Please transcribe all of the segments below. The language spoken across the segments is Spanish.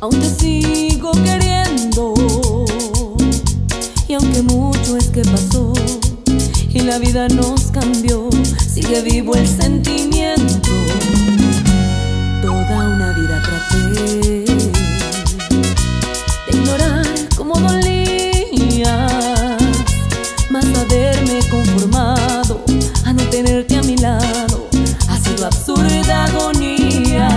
Aún te sigo queriendo, y aunque mucho es que pasó y la vida nos cambió, sigue vivo el sentimiento. Toda una vida traté de ignorar cómo dolías, mas haberme conformado a no tenerte a mi lado ha sido absurda agonía.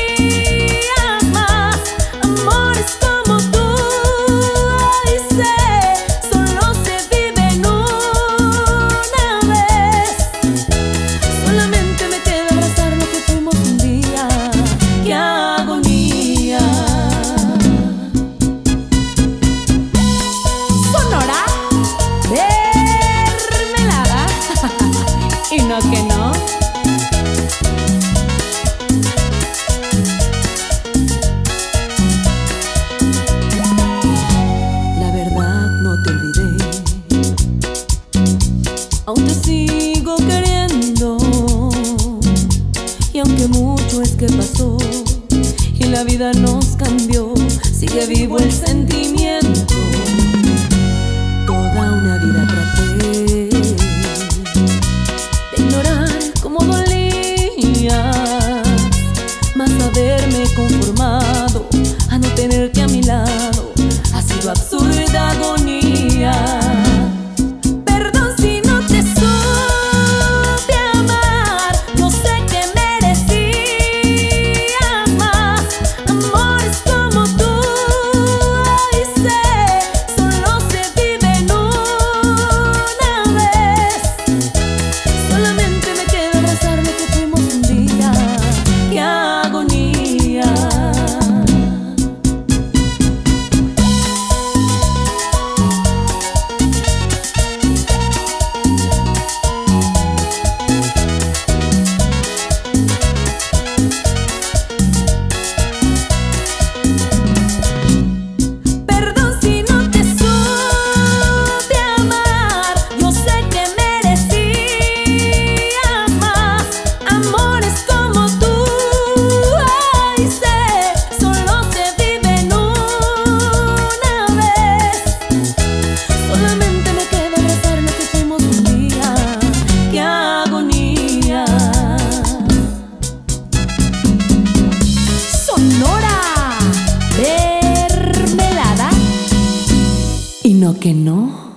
Que no, la verdad no te olvidé, aún te sigo queriendo, y aunque mucho es que pasó y la vida nos cambió, sigue vivo el sentimiento. Toda una vida traté conformado a no tenerte a mi lado, ha sido absurda agonía. ¿No que no?